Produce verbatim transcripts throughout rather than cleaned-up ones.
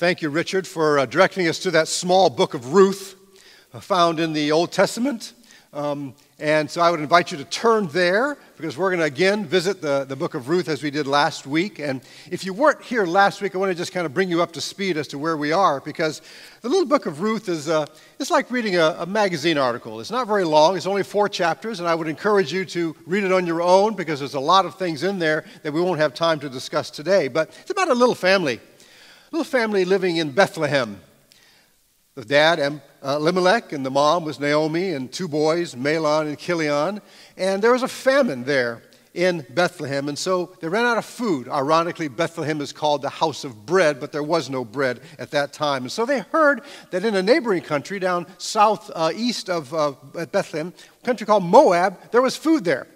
Thank you, Richard, for uh, directing us to that small book of Ruth uh, found in the Old Testament. Um, and so I would invite you to turn there, because we're going to again visit the, the book of Ruth as we did last week. And if you weren't here last week, I want to just kind of bring you up to speed as to where we are, because the little book of Ruth is uh, it's like reading a, a magazine article. It's not very long. It's only four chapters, and I would encourage you to read it on your own, because there's a lot of things in there that we won't have time to discuss today. But it's about a little family. Little family living in Bethlehem. The dad, Elimelech, and the mom was Naomi, and two boys, Malon and Kilion. And there was a famine there in Bethlehem, and so they ran out of food. Ironically, Bethlehem is called the house of bread, but there was no bread at that time. And so they heard that in a neighboring country down south uh, east of uh, Bethlehem, a country called Moab, there was food there.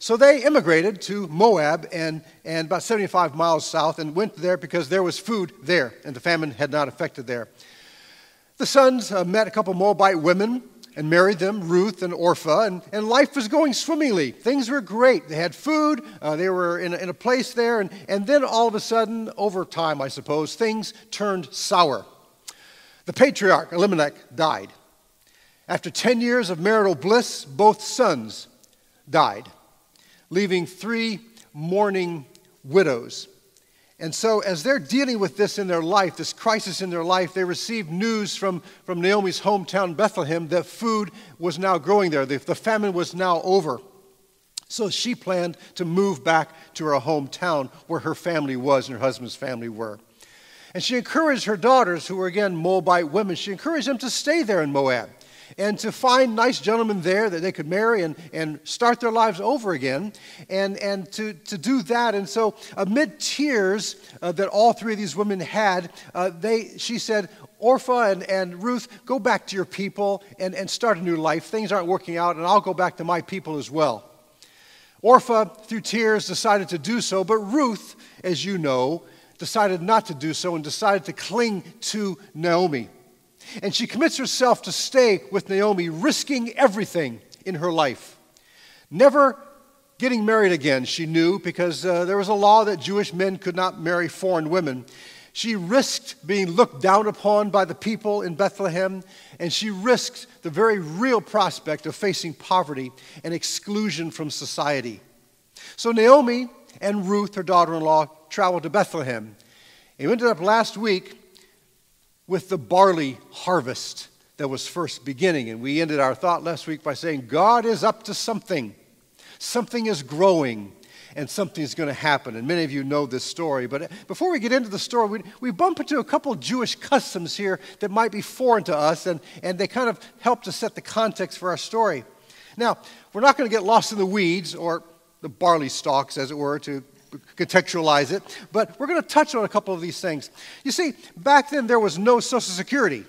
So they immigrated to Moab and, and about seventy-five miles south, and went there because there was food there and the famine had not affected there. The sons uh, met a couple Moabite women and married them, Ruth and Orpah, and, and life was going swimmingly. Things were great. They had food. Uh, they were in a, in a place there. And, and then all of a sudden, over time, I suppose, things turned sour. The patriarch, Elimelech, died. After ten years of marital bliss, both sons died, leaving three mourning widows. And so as they're dealing with this in their life, this crisis in their life, they received news from, from Naomi's hometown, Bethlehem, that food was now growing there. The, the famine was now over. So she planned to move back to her hometown where her family was and her husband's family were. And she encouraged her daughters, who were again Moabite women, she encouraged them to stay there in Moab, and to find nice gentlemen there that they could marry and, and start their lives over again, and, and to, to do that. And so amid tears uh, that all three of these women had, uh, they she said, Orpah and, and Ruth, go back to your people and, and start a new life. Things aren't working out, and I'll go back to my people as well. Orpah, through tears, decided to do so, but Ruth, as you know, decided not to do so and decided to cling to Naomi. And she commits herself to stay with Naomi, risking everything in her life. Never getting married again, she knew, because uh, there was a law that Jewish men could not marry foreign women. She risked being looked down upon by the people in Bethlehem, and she risked the very real prospect of facing poverty and exclusion from society. So Naomi and Ruth, her daughter-in-law, traveled to Bethlehem. It ended up last week with the barley harvest that was first beginning. And we ended our thought last week by saying, God is up to something. Something is growing, and something's going to happen. And many of you know this story. But before we get into the story, we, we bump into a couple Jewish customs here that might be foreign to us, and, and they kind of help to set the context for our story. Now, we're not going to get lost in the weeds, or the barley stalks, as it were, to contextualize it, but we're going to touch on a couple of these things. You see, back then there was no Social Security.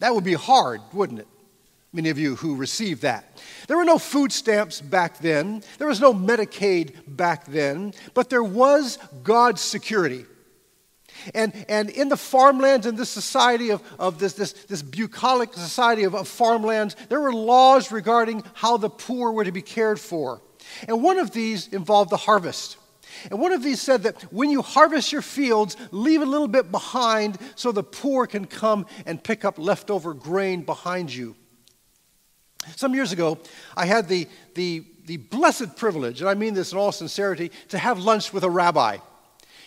That would be hard, wouldn't it? Many of you who received that. There were no food stamps back then. There was no Medicaid back then, but there was God's security. And, and in the farmlands, in this society of, of this, this, this bucolic society of, of farmlands, there were laws regarding how the poor were to be cared for. And one of these involved the harvest. And one of these said that when you harvest your fields, leave a little bit behind so the poor can come and pick up leftover grain behind you. Some years ago, I had the, the, the blessed privilege, and I mean this in all sincerity, to have lunch with a rabbi.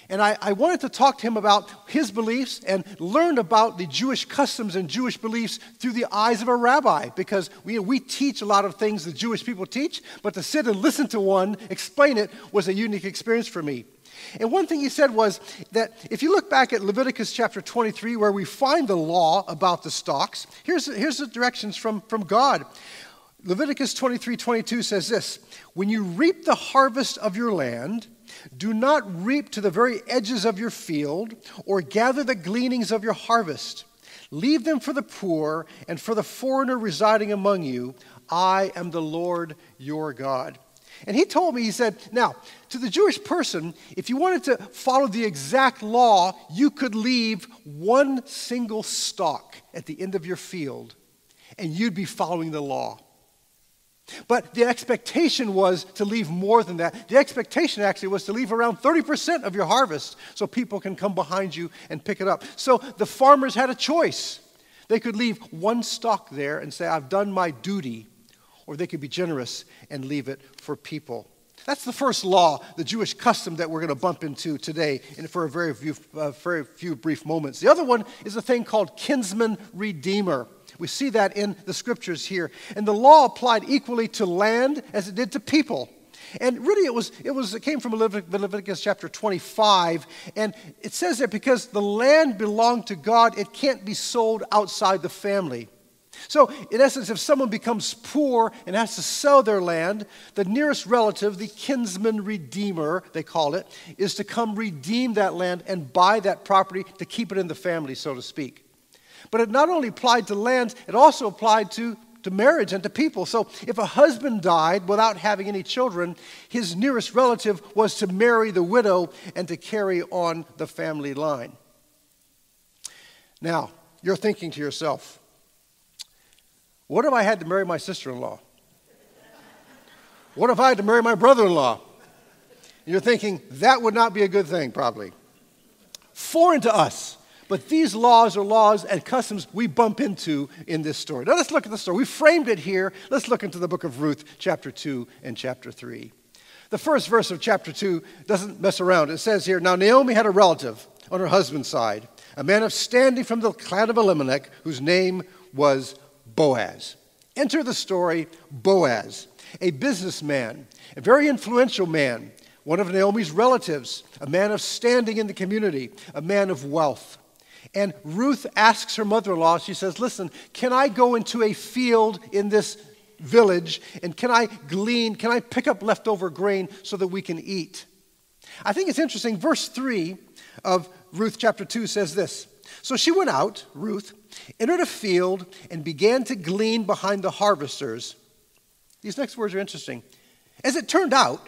And I, I wanted to talk to him about his beliefs and learn about the Jewish customs and Jewish beliefs through the eyes of a rabbi, because we, we teach a lot of things the Jewish people teach, but to sit and listen to one explain it was a unique experience for me. And one thing he said was that if you look back at Leviticus chapter twenty-three, where we find the law about the stalks, here's, here's the directions from, from God. Leviticus twenty-three twenty-two says this, "When you reap the harvest of your land, do not reap to the very edges of your field or gather the gleanings of your harvest. Leave them for the poor and for the foreigner residing among you. I am the Lord your God." And he told me, he said, now, to the Jewish person, if you wanted to follow the exact law, you could leave one single stalk at the end of your field, and you'd be following the law. But the expectation was to leave more than that. The expectation actually was to leave around thirty percent of your harvest so people can come behind you and pick it up. So the farmers had a choice. They could leave one stalk there and say, I've done my duty, or they could be generous and leave it for people. That's the first law, the Jewish custom that we're going to bump into today and for a very few, uh, very few brief moments. The other one is a thing called kinsman redeemer. We see that in the scriptures here. And the law applied equally to land as it did to people. And really it was it was it came from Leviticus chapter twenty-five, and it says there because the land belonged to God, it can't be sold outside the family. So in essence, if someone becomes poor and has to sell their land, the nearest relative, the kinsman redeemer, they call it, is to come redeem that land and buy that property to keep it in the family, so to speak. But it not only applied to lands, it also applied to, to marriage and to people. So if a husband died without having any children, his nearest relative was to marry the widow and to carry on the family line. Now, you're thinking to yourself, what if I had to marry my sister-in-law? What if I had to marry my brother-in-law? You're thinking, that would not be a good thing, probably. Foreign to us. But these laws are laws and customs we bump into in this story. Now let's look at the story. We framed it here. Let's look into the book of Ruth, chapter two and chapter three. The first verse of chapter two doesn't mess around. It says here, now Naomi had a relative on her husband's side, a man of standing from the clan of Elimelech, whose name was Boaz. Enter the story, Boaz, a businessman, a very influential man, one of Naomi's relatives, a man of standing in the community, a man of wealth. And Ruth asks her mother-in-law, she says, listen, can I go into a field in this village and can I glean, can I pick up leftover grain so that we can eat? I think it's interesting, verse three of Ruth chapter two says this, so she went out, Ruth, entered a field and began to glean behind the harvesters. These next words are interesting. As it turned out,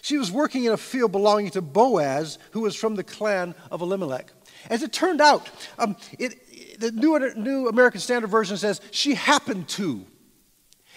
she was working in a field belonging to Boaz, who was from the clan of Elimelech. As it turned out, um, it, it, the New, New American Standard Version says, she happened to.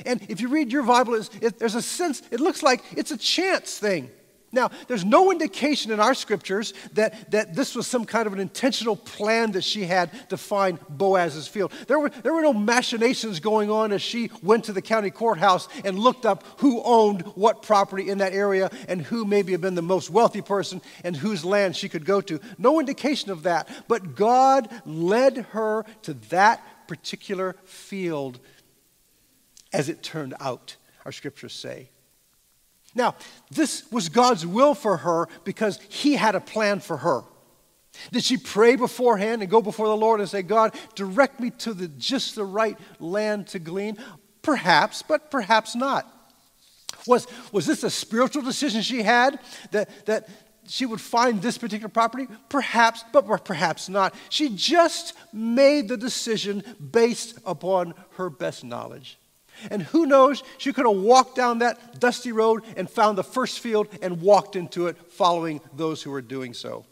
And if you read your Bible, it's, it, there's a sense, it looks like it's a chance thing. Now, there's no indication in our scriptures that, that this was some kind of an intentional plan that she had to find Boaz's field. There were, there were no machinations going on as she went to the county courthouse and looked up who owned what property in that area and who maybe had been the most wealthy person and whose land she could go to. No indication of that, but God led her to that particular field as it turned out, our scriptures say. Now, this was God's will for her because he had a plan for her. Did she pray beforehand and go before the Lord and say, God, direct me to the, just the right land to glean? Perhaps, but perhaps not. Was, was this a spiritual decision she had that, that she would find this particular property? Perhaps, but perhaps not. She just made the decision based upon her best knowledge. And who knows, she could have walked down that dusty road and found the first field and walked into it following those who were doing so.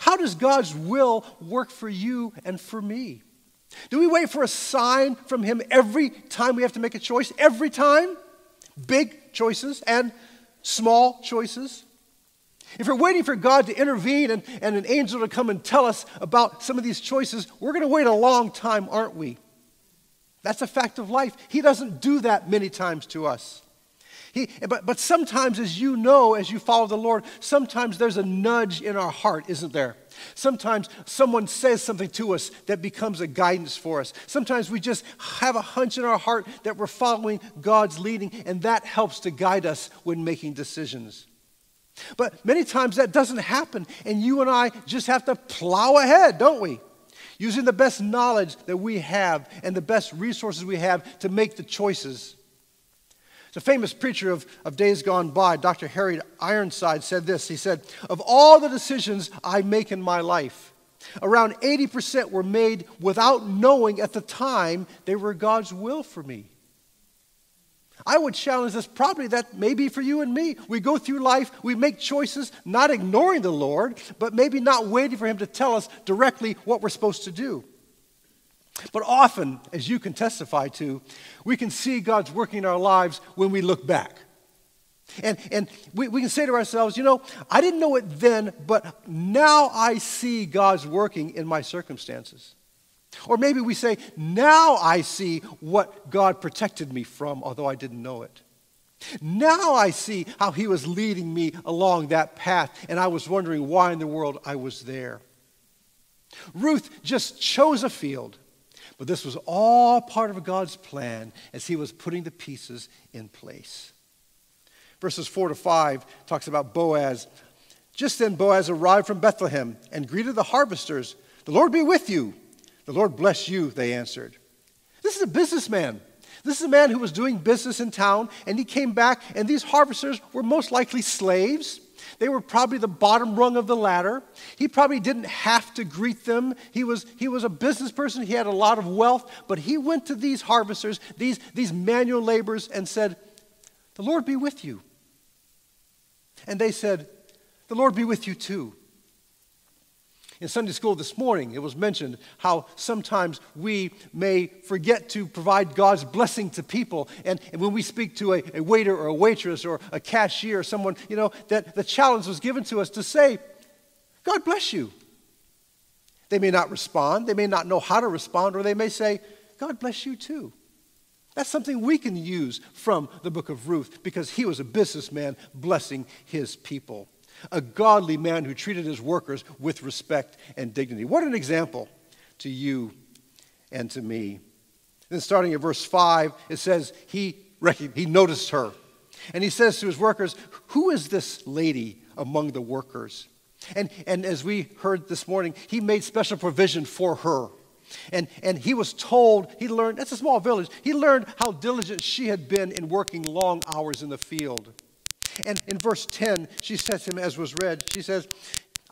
How does God's will work for you and for me? Do we wait for a sign from him every time we have to make a choice? Every time? Big choices and small choices? If we're waiting for God to intervene and, and an angel to come and tell us about some of these choices, we're going to wait a long time, aren't we? That's a fact of life. He doesn't do that many times to us. He, but, but sometimes, as you know, as you follow the Lord, sometimes there's a nudge in our heart, isn't there? Sometimes someone says something to us that becomes a guidance for us. Sometimes we just have a hunch in our heart that we're following God's leading, and that helps to guide us when making decisions. But many times that doesn't happen, and you and I just have to plow ahead, don't we? Using the best knowledge that we have and the best resources we have to make the choices. The famous preacher of, of days gone by, Doctor Harry Ironside, said this. He said, of all the decisions I make in my life, around eighty percent were made without knowing at the time they were God's will for me. I would challenge this probably that maybe for you and me. We go through life, we make choices, not ignoring the Lord, but maybe not waiting for him to tell us directly what we're supposed to do. But often, as you can testify to, we can see God's working in our lives when we look back. And, and we, we can say to ourselves, you know, I didn't know it then, but now I see God's working in my circumstances. Or maybe we say, now I see what God protected me from, although I didn't know it. Now I see how he was leading me along that path, and I was wondering why in the world I was there. Ruth just chose a field, but this was all part of God's plan as he was putting the pieces in place. Verses four to five talks about Boaz. Just then Boaz arrived from Bethlehem and greeted the harvesters. The Lord be with you. The Lord bless you, they answered. This is a businessman. This is a man who was doing business in town, and he came back, and these harvesters were most likely slaves. They were probably the bottom rung of the ladder. He probably didn't have to greet them. He was, he was a business person. He had a lot of wealth, but he went to these harvesters, these, these manual laborers, and said, the Lord be with you. And they said, the Lord be with you too. In Sunday school this morning, it was mentioned how sometimes we may forget to provide God's blessing to people. And, and when we speak to a, a waiter or a waitress or a cashier or someone, you know, that the challenge was given to us to say, God bless you. They may not respond. They may not know how to respond, or they may say, God bless you too. That's something we can use from the book of Ruth, because he was a businessman blessing his people. A godly man who treated his workers with respect and dignity. What an example to you and to me. Then starting at verse five, it says he, he noticed her. And he says to his workers, who is this lady among the workers? And, and as we heard this morning, he made special provision for her. And, and he was told, he learned, that's a small village, he learned how diligent she had been in working long hours in the field. And in verse ten, she says to him, as was read, she says,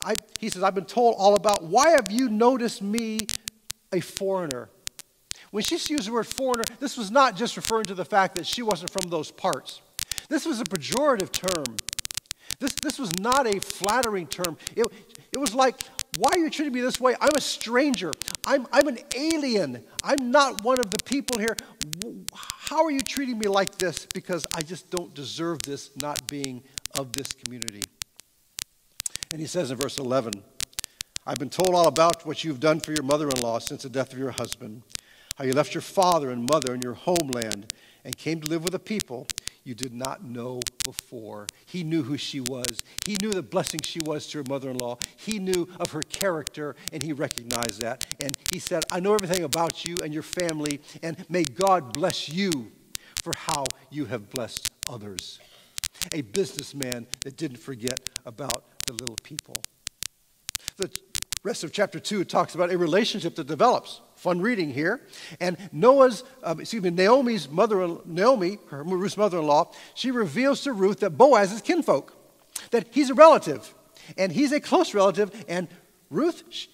I, he says, I've been told all about, why have you noticed me a foreigner? When she used the word foreigner, this was not just referring to the fact that she wasn't from those parts. This was a pejorative term. This, this was not a flattering term. It, it was like, why are you treating me this way? I'm a stranger. I'm, I'm an alien. I'm not one of the people here. How are you treating me like this? Because I just don't deserve this, not being of this community. And he says in verse eleven, I've been told all about what you've done for your mother-in-law since the death of your husband, how you left your father and mother and your homeland and came to live with a people you did not know before. He knew who she was. He knew the blessing she was to her mother-in-law. He knew of her character, and he recognized that. And he said, I know everything about you and your family, and may God bless you for how you have blessed others. A businessman that didn't forget about the little people. The rest of chapter two talks about a relationship that develops. Fun reading here. And Noah's, uh, excuse me, Naomi's mother, Naomi, her, Ruth's mother-in-law, she reveals to Ruth that Boaz is kinfolk, that he's a relative, and he's a close relative, and Ruth, she,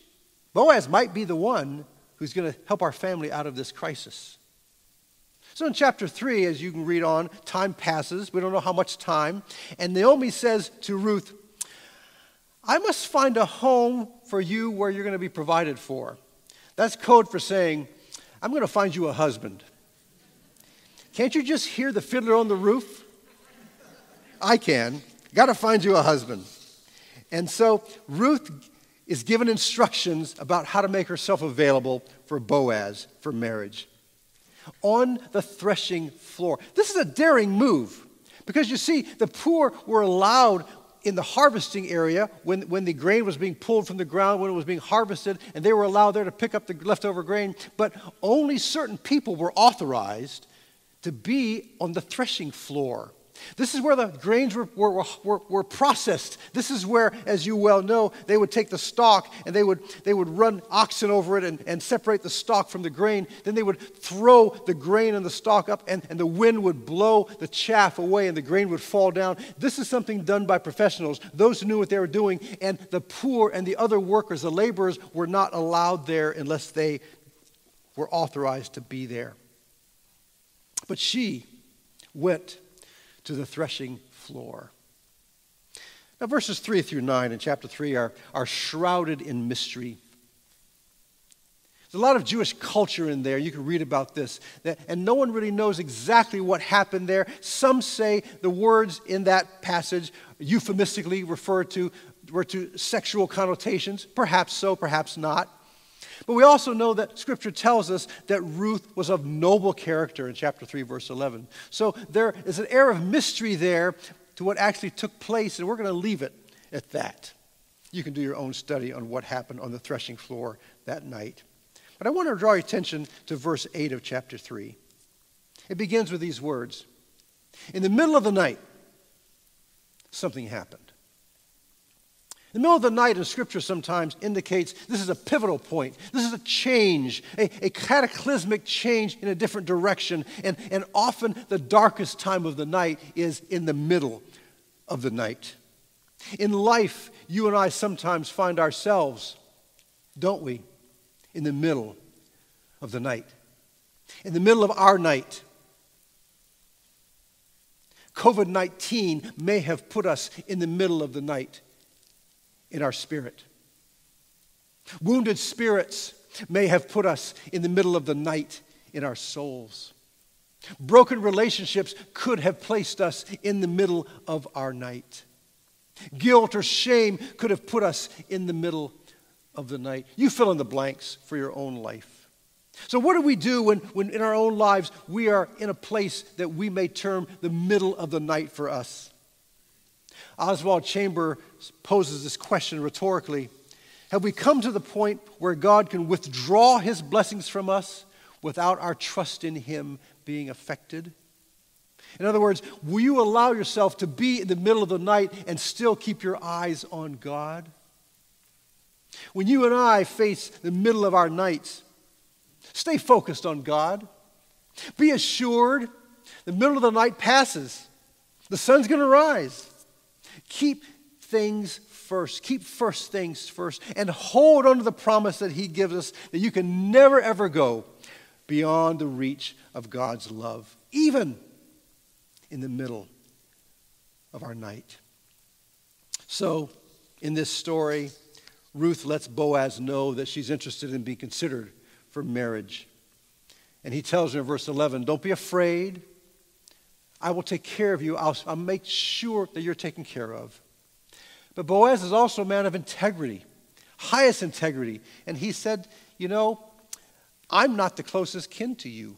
Boaz might be the one who's going to help our family out of this crisis. So in chapter three, as you can read on, time passes. We don't know how much time. And Naomi says to Ruth, I must find a home for you where you're going to be provided for. That's code for saying, I'm going to find you a husband. Can't you just hear the fiddler on the roof? I can. Got to find you a husband. And so Ruth is given instructions about how to make herself available for Boaz for marriage. On the threshing floor. This is a daring move, because you see, the poor were allowed in the harvesting area, when, when the grain was being pulled from the ground, when it was being harvested, and they were allowed there to pick up the leftover grain, but only certain people were authorized to be on the threshing floor. This is where the grains were, were, were, were processed. This is where, as you well know, they would take the stalk and they would, they would run oxen over it and, and separate the stalk from the grain. Then they would throw the grain and the stalk up, and, and the wind would blow the chaff away and the grain would fall down. This is something done by professionals, those who knew what they were doing, and the poor and the other workers, the laborers, were not allowed there unless they were authorized to be there. But she went to the threshing floor. Now, verses three through nine in chapter three are, are shrouded in mystery. There's a lot of Jewish culture in there. You can read about this. That, and no one really knows exactly what happened there. Some say the words in that passage euphemistically refer to, were to sexual connotations. Perhaps so, perhaps not. But we also know that Scripture tells us that Ruth was of noble character in chapter three, verse eleven. So there is an air of mystery there to what actually took place, and we're going to leave it at that. You can do your own study on what happened on the threshing floor that night. But I want to draw your attention to verse eight of chapter three. It begins with these words. In the middle of the night, something happened. The middle of the night in Scripture sometimes indicates this is a pivotal point. This is a change, a, a cataclysmic change in a different direction. And, and often the darkest time of the night is in the middle of the night. In life, you and I sometimes find ourselves, don't we? In the middle of the night, in the middle of our night. COVID nineteen may have put us in the middle of the night in our spirit. Wounded spirits may have put us in the middle of the night in our souls. Broken relationships could have placed us in the middle of our night. Guilt or shame could have put us in the middle of the night. You fill in the blanks for your own life. So what do we do when, when in our own lives we are in a place that we may term the middle of the night for us? Oswald Chamber poses this question rhetorically. Have we come to the point where God can withdraw his blessings from us without our trust in him being affected? In other words, will you allow yourself to be in the middle of the night and still keep your eyes on God? When you and I face the middle of our nights, stay focused on God. Be assured the middle of the night passes. The sun's going to rise. Keep things first. Keep first things first. And hold on to the promise that he gives us that you can never, ever go beyond the reach of God's love, even in the middle of our night. So, in this story, Ruth lets Boaz know that she's interested in being considered for marriage. And he tells her in verse eleven, don't be afraid. I will take care of you. I'll, I'll make sure that you're taken care of. But Boaz is also a man of integrity, highest integrity. And he said, you know, I'm not the closest kin to you.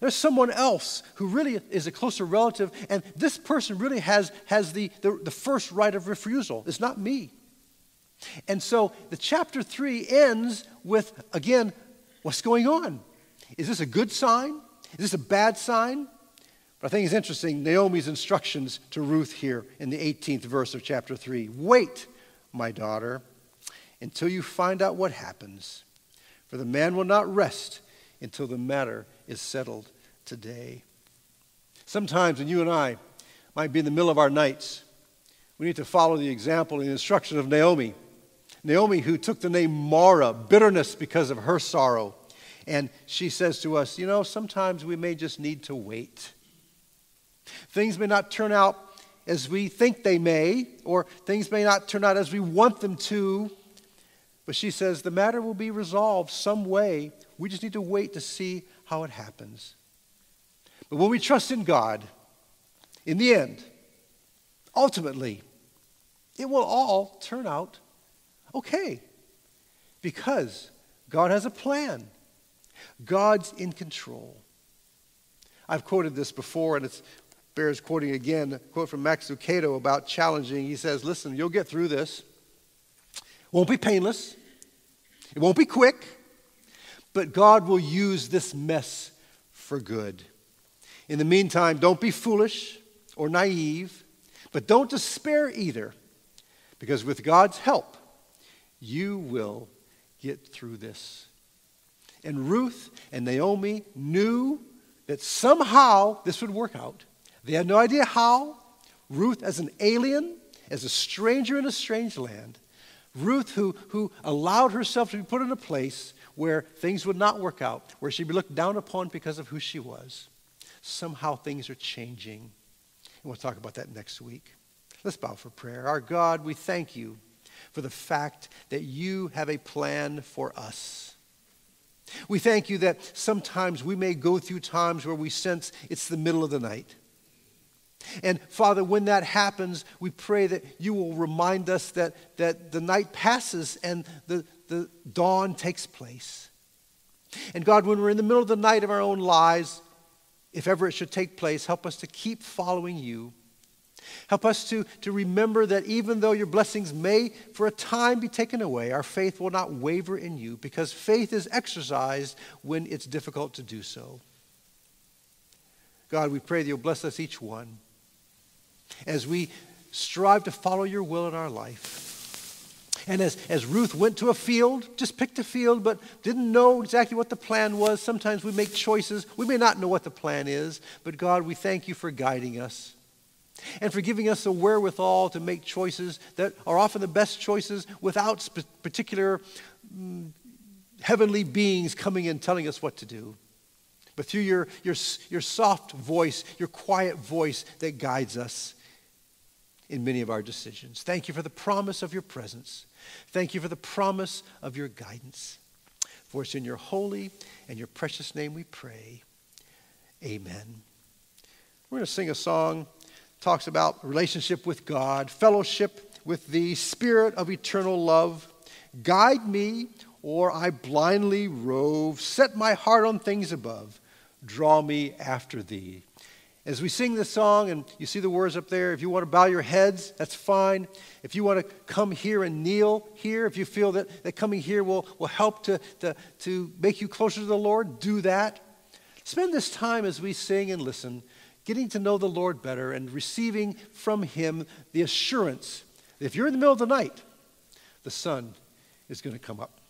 There's someone else who really is a closer relative, and this person really has, has the, the, the first right of refusal. It's not me. And so the chapter three ends with, again, what's going on? Is this a good sign? Is this a bad sign? But I think it's interesting, Naomi's instructions to Ruth here in the eighteenth verse of chapter three. Wait, my daughter, until you find out what happens, for the man will not rest until the matter is settled today. Sometimes when you and I might be in the middle of our nights, we need to follow the example and the instruction of Naomi. Naomi, who took the name Mara, bitterness because of her sorrow. And she says to us, you know, sometimes we may just need to wait. Things may not turn out as we think they may, or things may not turn out as we want them to. But she says, the matter will be resolved some way. We just need to wait to see how it happens. But when we trust in God, in the end, ultimately, it will all turn out okay, because God has a plan. God's in control. I've quoted this before, and it bears quoting again, a quote from Max Lucado about challenging. He says, listen, you'll get through this. It won't be painless. It won't be quick. But God will use this mess for good. In the meantime, don't be foolish or naive, but don't despair either, because with God's help, you will get through this. And Ruth and Naomi knew that somehow this would work out. They had no idea how. Ruth as an alien, as a stranger in a strange land. Ruth who, who allowed herself to be put in a place where things would not work out, where she'd be looked down upon because of who she was. Somehow things are changing. And we'll talk about that next week. Let's bow for prayer. Our God, we thank you for the fact that you have a plan for us. We thank you that sometimes we may go through times where we sense it's the middle of the night. And Father, when that happens, we pray that you will remind us that, that the night passes and the, the dawn takes place. And God, when we're in the middle of the night of our own lives, if ever it should take place, help us to keep following you. Help us to, to remember that even though your blessings may for a time be taken away, our faith will not waver in you, because faith is exercised when it's difficult to do so. God, we pray that you'll bless us each one as we strive to follow your will in our life. And as, as Ruth went to a field, just picked a field, but didn't know exactly what the plan was. Sometimes we make choices. We may not know what the plan is, but God, we thank you for guiding us and for giving us the wherewithal to make choices that are often the best choices without sp- particular mm, heavenly beings coming and telling us what to do. But through your, your, your soft voice, your quiet voice that guides us in many of our decisions. Thank you for the promise of your presence. Thank you for the promise of your guidance. For it's in your holy and your precious name we pray. Amen. We're going to sing a song that talks about relationship with God, fellowship with the Spirit of eternal love. Guide me, or I blindly rove. Set my heart on things above. Draw me after thee. As we sing this song, and you see the words up there, if you want to bow your heads, that's fine. If you want to come here and kneel here, if you feel that, that coming here will, will help to, to, to make you closer to the Lord, do that. Spend this time as we sing and listen, getting to know the Lord better and receiving from him the assurance that if you're in the middle of the night, the sun is going to come up.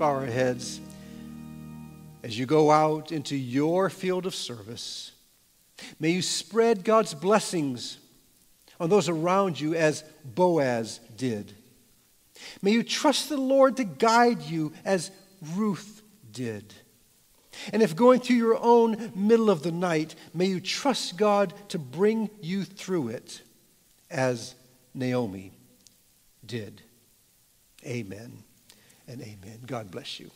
bow our heads as you go out into your field of service. May you spread God's blessings on those around you as Boaz did. May you trust the Lord to guide you as Ruth did. And if going through your own middle of the night, may you trust God to bring you through it as Naomi did. Amen and amen. God bless you.